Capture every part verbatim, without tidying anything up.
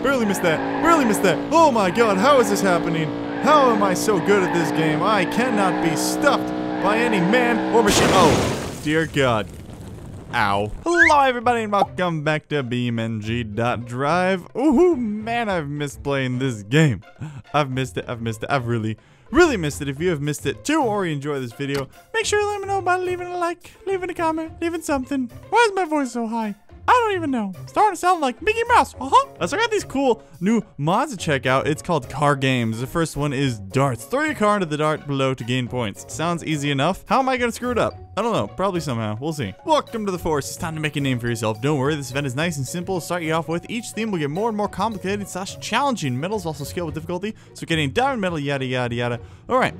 barely missed that, barely missed that. Oh my god, how is this happening? How am I so good at this game? I cannot be stuffed by any man or machine. Oh, dear god. Ow. Hello everybody and welcome back to BeamNG.drive. Ooh, man, I've missed playing this game. I've missed it, I've missed it, I've really, really missed it. If you have missed it too or you enjoy this video, make sure you let me know by leaving a like, leaving a comment, leaving something. Why is my voice so high? I don't even know. It's starting to sound like Mickey Mouse. Uh-huh. So I got these cool new mods to check out. It's called Car Games. The first one is Darts. Throw your car into the dart below to gain points. Sounds easy enough. How am I gonna screw it up? I don't know. Probably somehow. We'll see. Welcome to the forest. It's time to make a name for yourself. Don't worry. This event is nice and simple. Start you off with each theme will get more and more complicated slash challenging. Medals also scale with difficulty. So getting diamond medal, yada, yada, yada. All right.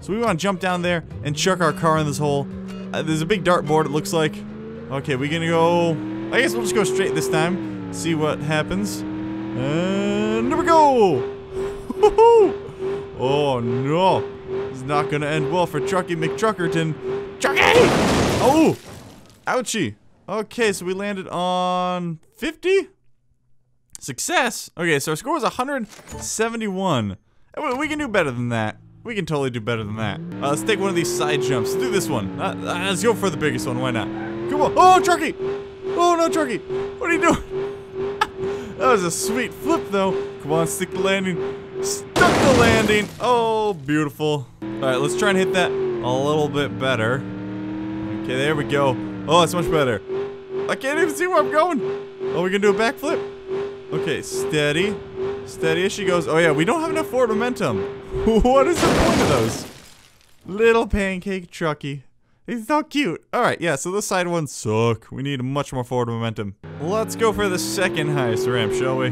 So we want to jump down there and chuck our car in this hole. Uh, there's a big dart board, it looks like. Okay, we're gonna go... I guess we'll just go straight this time, see what happens, and there we go! Oh no, it's not gonna end well for Trucky McTruckerton. Trucky! Oh! Ouchie! Okay, so we landed on fifty? Success! Okay, so our score was one hundred seventy-one. We can do better than that. We can totally do better than that. Uh, let's take one of these side jumps. Let's do this one. Uh, let's go for the biggest one, why not? Come on! Oh, Trucky! Oh no, Trucky! What are you doing? That was a sweet flip though. Come on, stick the landing. Stuck the landing! Oh, beautiful. Alright, let's try and hit that a little bit better. Okay, there we go. Oh, that's much better. I can't even see where I'm going. Oh, we're gonna do a backflip? Okay, steady. Steady as she goes. Oh yeah, we don't have enough forward momentum. What is the point of those? Little pancake Trucky. He's not cute. Alright, yeah, so this side ones suck. We need much more forward momentum. Let's go for the second highest ramp, shall we?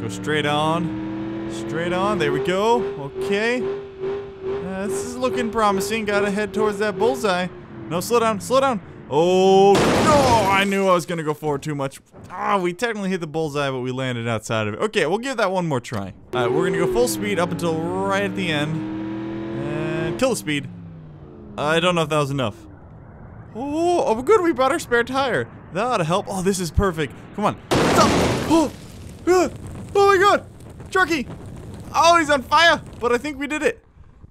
Go straight on. Straight on. There we go. Okay. Uh, this is looking promising. Gotta head towards that bullseye. No, slow down. Slow down. Oh, no! I knew I was gonna go forward too much. Ah, we technically hit the bullseye, but we landed outside of it. Okay, we'll give that one more try. Alright, we're gonna go full speed up until right at the end. And kill the speed. I don't know if that was enough. Oh, oh, good, we brought our spare tire. That ought to help. Oh, this is perfect. Come on. Stop. Oh, oh my god. Trucky. Oh, he's on fire. But I think we did it.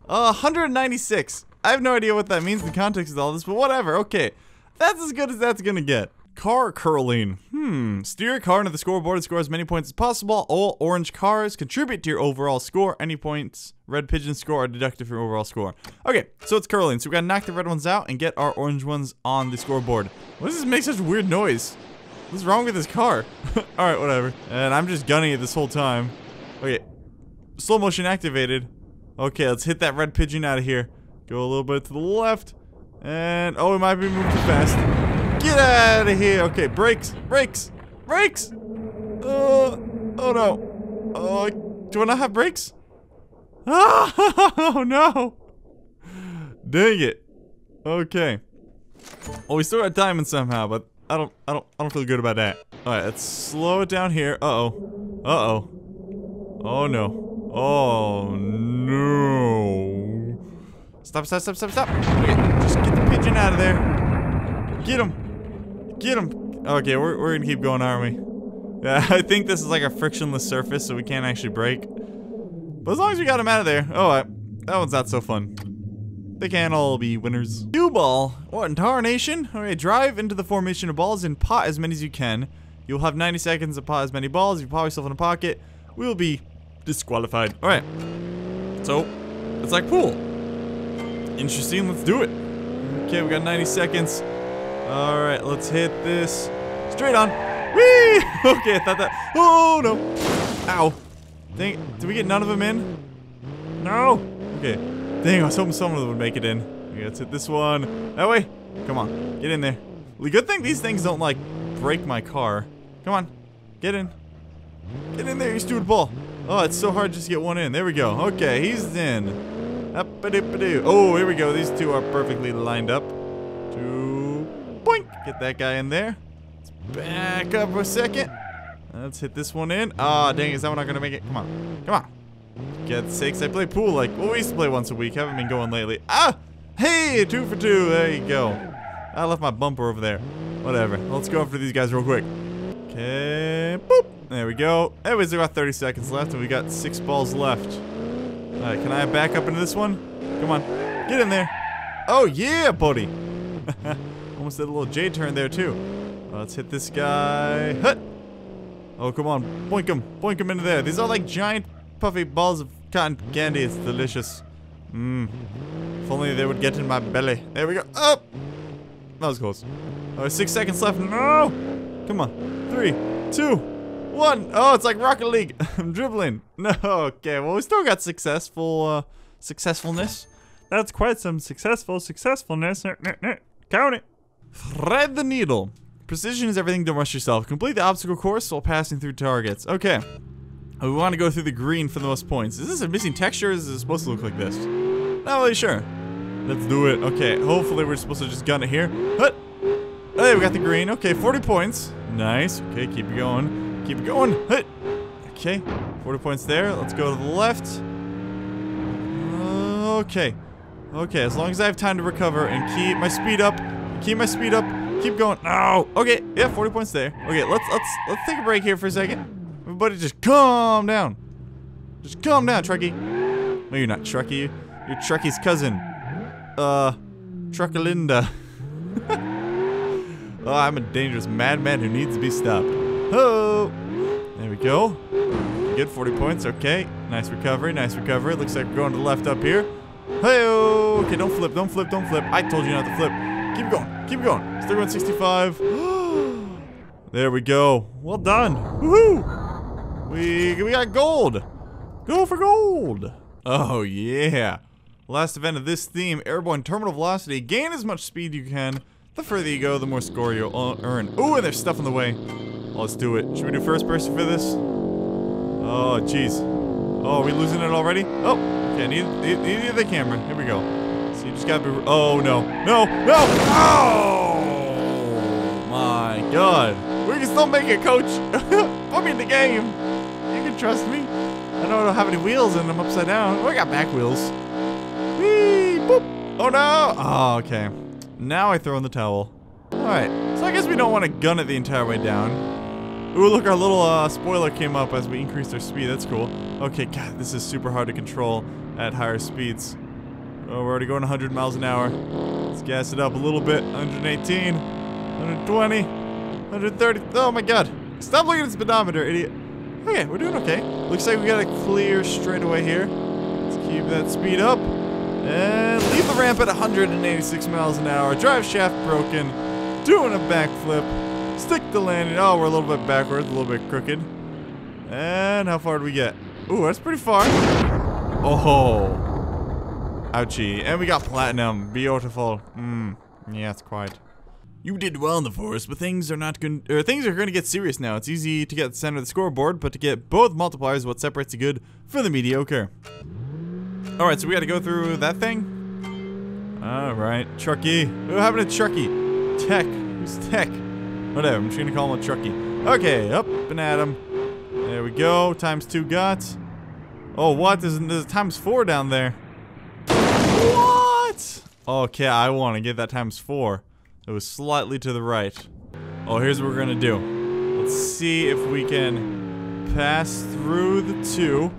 Uh, one hundred ninety-six. I have no idea what that means in the context of all this, but whatever. Okay. That's as good as that's going to get. Car curling. Hmm. Steer your car into the scoreboard and score as many points as possible. All orange cars contribute to your overall score. Any points red pigeons score are deducted from your overall score. Okay, so it's curling. So we gotta knock the red ones out and get our orange ones on the scoreboard. Why does this make such a weird noise? What's wrong with this car? Alright, whatever. And I'm just gunning it this whole time. Okay. Slow motion activated. Okay, let's hit that red pigeon out of here. Go a little bit to the left. And oh, it might be moving too fast. Get out of here! Okay, brakes, brakes, brakes! Uh, oh no! Uh, do I not have brakes? Oh no! Dang it! Okay. Oh, we still got diamonds somehow, but I don't, I don't, I don't feel good about that. All right, let's slow it down here. Uh oh. Uh oh. Oh no. Oh no! Stop! Stop! Stop! Stop! Stop! Okay, just get the pigeon out of there. Get him! Get him! Okay, we're, we're gonna keep going, aren't we? Yeah, I think this is like a frictionless surface, so we can't actually break. But as long as we got him out of there. Oh, I, that one's not so fun. They can't all be winners. Cue ball! What in tarnation? Okay, drive into the formation of balls and pot as many as you can. You'll have ninety seconds to pot as many balls. If you pot yourself in a pocket, we will be disqualified. Alright. So, it's like pool. Interesting, let's do it. Okay, we got ninety seconds. Alright, let's hit this. Straight on. Whee! Okay, I thought that. Oh no. Ow. Dang it. Did we get none of them in? No. Okay. Dang, I was hoping someone would make it in. Okay, let's hit this one. That way. Come on. Get in there. Well, good thing these things don't, like, break my car. Come on. Get in. Get in there, you stupid ball. Oh, it's so hard just to get one in. There we go. Okay, he's in. Up-a-dip-a-doo. Oh, here we go. These two are perfectly lined up. Two. Boink! Get that guy in there. Let's back up a second. Let's hit this one in. Ah, oh, dang, is that one not gonna make it? Come on. Come on. God's sakes, I play pool like, well, we used to play once a week. Haven't been going lately. Ah! Hey, two for two. There you go. I left my bumper over there. Whatever. Let's go after these guys real quick. Okay. Boop. There we go. Anyways, we got thirty seconds left, and we got six balls left. Alright, can I back up into this one? Come on. Get in there. Oh, yeah, buddy. Almost did a little J-turn there, too. Let's hit this guy. Hut. Oh, come on. Boink him. Boink him into there. These are like giant puffy balls of cotton candy. It's delicious. Mmm. If only they would get in my belly. There we go. Oh! That was close. Alright, six seconds left. No! Come on. Three, two, one. Oh, it's like Rocket League. I'm dribbling. No, okay. Well, we still got successful, uh, successfulness. That's quite some successful successfulness. Count it. Thread the needle. Precision is everything. Don't rush yourself. Complete the obstacle course while passing through targets. Okay. We want to go through the green for the most points. Is this a missing texture, or is it supposed to look like this? Not really sure. Let's do it. Okay. Hopefully we're supposed to just gun it here. Hut. Oh, yeah, we got the green. Okay, forty points. Nice. Okay, keep it going. Keep it going. Hut. Okay. forty points there. Let's go to the left. Okay. Okay, as long as I have time to recover and keep my speed up, keep my speed up, keep going. No. Okay, yeah, forty points there. Okay, let's let's let's take a break here for a second. Everybody, just calm down. Just calm down, Trucky. No, you're not Trucky. You're Trucky's cousin. Uh, Truckalinda. Oh, I'm a dangerous madman who needs to be stopped. Oh, there we go. Good, forty points. Okay, nice recovery, nice recovery. Looks like we're going to the left up here. Hey-oh! Okay, don't flip, don't flip, don't flip. I told you not to flip. Keep going, keep going. Still going sixty-five. There we go. Well done. Woohoo! We, we got gold. Go for gold. Oh, yeah. Last event of this theme, airborne terminal velocity. Gain as much speed you can. The further you go, the more score you'll earn. Ooh, and there's stuff in the way. Oh, let's do it. Should we do first person for this? Oh, jeez. Oh, are we losing it already? Oh. Okay, need, need, need the camera. Here we go. So you just gotta be. Oh no, no, no! Oh my God! We can still make it, Coach. Put me in the game. You can trust me. I don't have any wheels, and I'm upside down. Oh, I got back wheels. Whee! Boop! Oh no! Oh, okay. Now I throw in the towel. All right. So I guess we don't want to gun it the entire way down. Ooh, look, our little uh, spoiler came up as we increased our speed. That's cool. Okay, God, this is super hard to control at higher speeds. Oh, we're already going one hundred miles an hour. Let's gas it up a little bit. one eighteen, one twenty, one thirty. Oh, my God. Stop looking at the speedometer, idiot. Okay, we're doing okay. Looks like we got a clear straightaway here. Let's keep that speed up. And leave the ramp at one hundred eighty-six miles an hour. Drive shaft broken. Doing a backflip. Stick the landing. Oh, we're a little bit backwards, a little bit crooked. And how far did we get? Ooh, that's pretty far. Oh, ouchie. And we got platinum. Beautiful. Mmm. Yeah, it's quiet. You did well in the forest, but things are not going. Er, things are going to get serious now. It's easy to get the center of the scoreboard, but to get both multipliers is what separates the good from the mediocre. All right, so we got to go through that thing. All right, Trucky. What happened to Trucky? Tech. Who's Tech? Whatever, I'm just gonna call him a Trucky. Okay, up and at him. There we go, times two got. Oh, what? There's, there's times four down there. What? Okay, I wanna get that times four. It was slightly to the right. Oh, here's what we're gonna do. Let's see if we can pass through the two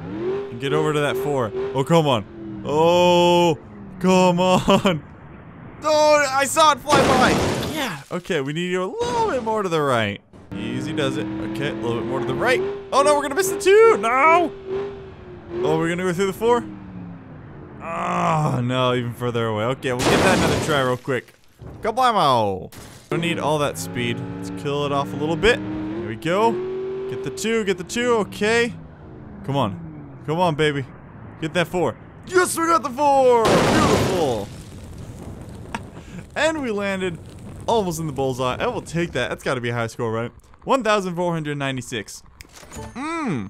and get over to that four. Oh, come on. Oh, come on. Oh, I saw it fly by. Yeah. Okay, we need to go a little bit more to the right. Easy does it. Okay, a little bit more to the right. Oh no, we're gonna miss the two. No. Oh, we're gonna go through the four. Ah, oh, no, even further away. Okay, we'll give that another try real quick. Kablammo! Don't need all that speed. Let's kill it off a little bit. There we go. Get the two. Get the two. Okay. Come on. Come on, baby. Get that four. Yes, we got the four. Beautiful. And we landed. Almost in the bullseye. I will take that. That's got to be a high score, right? one thousand four hundred ninety-six. Mmm.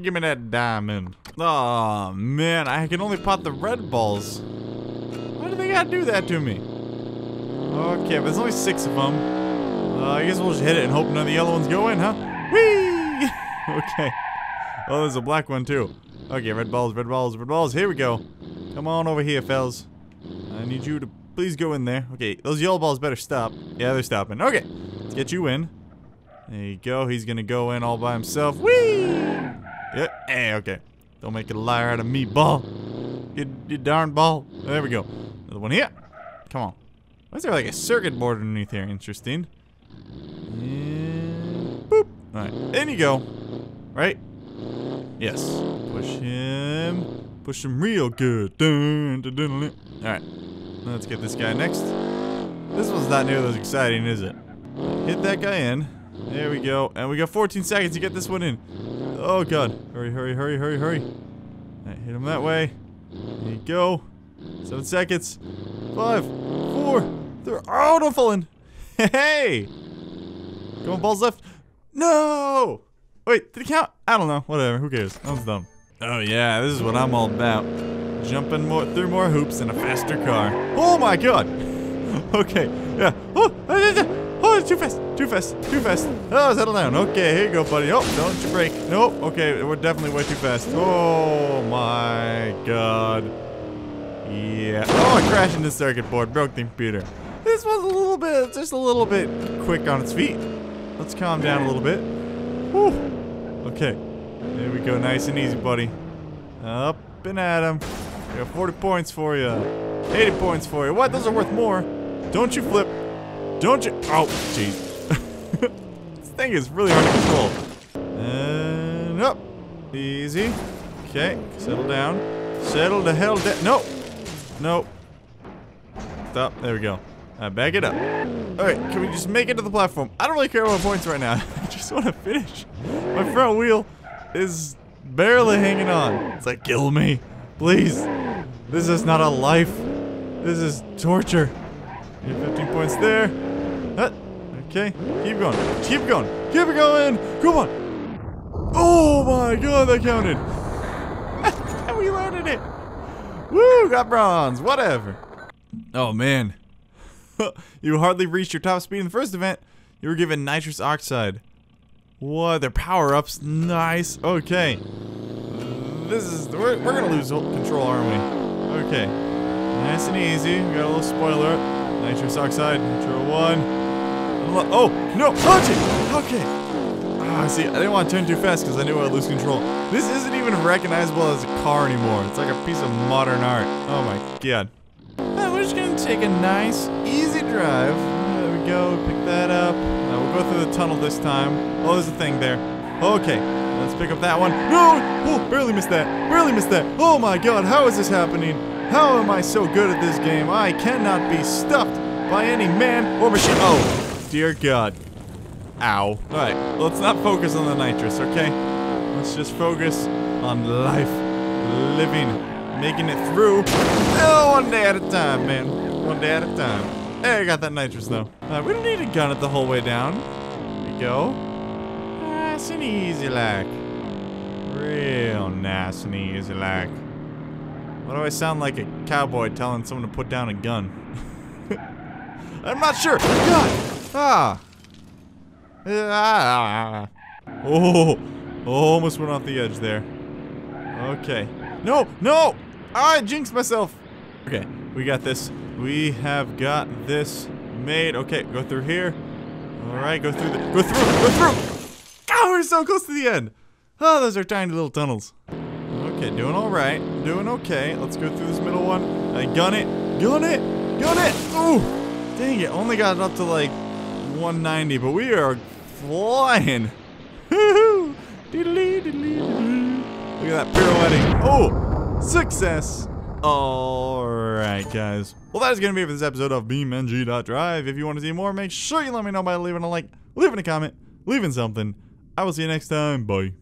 Give me that diamond. Aw, oh, man. I can only pop the red balls. Why do they got to do that to me? Okay, but there's only six of them. Uh, I guess we'll just hit it and hope none of the yellow ones go in, huh? Whee! Okay. Oh, there's a black one, too. Okay, red balls, red balls, red balls. Here we go. Come on over here, fellas. I need you to... Please go in there. Okay, those yellow balls better stop. Yeah, they're stopping. Okay, let's get you in. There you go. He's gonna go in all by himself. Whee! Yeah. Hey, okay. Don't make it a liar out of me, ball. You, you darn ball. There we go. Another one here. Come on. Why is there like a circuit board underneath here? Interesting. And boop. All right. In you go. Right? Yes. Push him. Push him real good. Dun, dun, dun, dun. All right. Let's get this guy next. This one's not nearly as exciting, is it? Hit that guy in. There we go. And we got fourteen seconds to get this one in. Oh, God. Hurry, hurry, hurry, hurry, hurry. All right, hit him that way. There you go. Seven seconds. Five. Four. They're all oh, falling. Hey! Come on, balls left. No! Wait, did it count? I don't know. Whatever. Who cares? That was dumb. Oh, yeah. This is what I'm all about. Jumping more through more hoops in a faster car. Oh, my God. Okay. Yeah. Oh, oh, too fast. Too fast. Too fast. Oh, settle down. Okay. Here you go, buddy. Oh, don't you brake. Nope. Okay. We're definitely way too fast. Oh, my God. Yeah. Oh, I crashed into the circuit board. Broke the computer. This was a little bit, just a little bit quick on its feet. Let's calm down a little bit. Whew. Okay. There we go. Nice and easy, buddy. Up and at him. We got forty points for you. eighty points for you. What? Those are worth more. Don't you flip. Don't you. Oh, jeez. This thing is really hard to control. And up. Easy. Okay. Settle down. Settle the hell down. No. No. Stop. There we go. Alright, back it up. Alright, can we just make it to the platform? I don't really care about points right now. I just want to finish. My front wheel is barely hanging on. It's like, kill me. Please. This is not a life. This is torture. You have fifteen points there. Uh, okay, keep going. Keep going. Keep it going. Come on. Oh my God, that counted. And we landed it. Woo, got bronze. Whatever. Oh man. You hardly reached your top speed in the first event. You were given nitrous oxide. What? They're power-ups. Nice. Okay. This is... We're, we're gonna lose control, aren't we? Okay. Nice and easy. We got a little spoiler. Nitrous oxide. Nitro one. Oh! No! Punch it! Okay. Ah, see, I didn't want to turn too fast because I knew I would lose control. This isn't even recognizable as a car anymore. It's like a piece of modern art. Oh my God. We're just gonna take a nice, easy drive. There we go, pick that up. Now we'll go through the tunnel this time. Oh, there's a thing there. Okay, let's pick up that one. No! Oh, barely missed that. Barely missed that. Oh my God, how is this happening? How am I so good at this game? I cannot be stuffed by any man or machine. Oh, dear God. Ow. All right, let's not focus on the nitrous, okay? Let's just focus on life, living. Making it through. Oh, one day at a time, man. One day at a time. Hey, I got that nitrous, though. Uh, we don't need to gun it the whole way down. There we go. Nice and easy, like. Real nice and easy, like. Why do I sound like a cowboy telling someone to put down a gun? I'm not sure. God. Ah. Ah. Oh. Oh, almost went off the edge there. Okay. No, no! I jinxed myself! Okay, we got this. We have got this made. Okay, go through here. Alright, go through the- Go through! Go through! God, we're so close to the end! Oh, those are tiny little tunnels. Okay, doing alright. Doing okay. Let's go through this middle one. I gun it! Gun it! Gun it! Ooh! Dang it, only got it up to like one ninety, but we are flying! Woohoo! Diddly diddly diddly. Look at that pirouetting. Oh, success. All right, guys. Well, that is going to be it for this episode of Beam N G dot drive. If you want to see more, make sure you let me know by leaving a like, leaving a comment, leaving something. I will see you next time. Bye.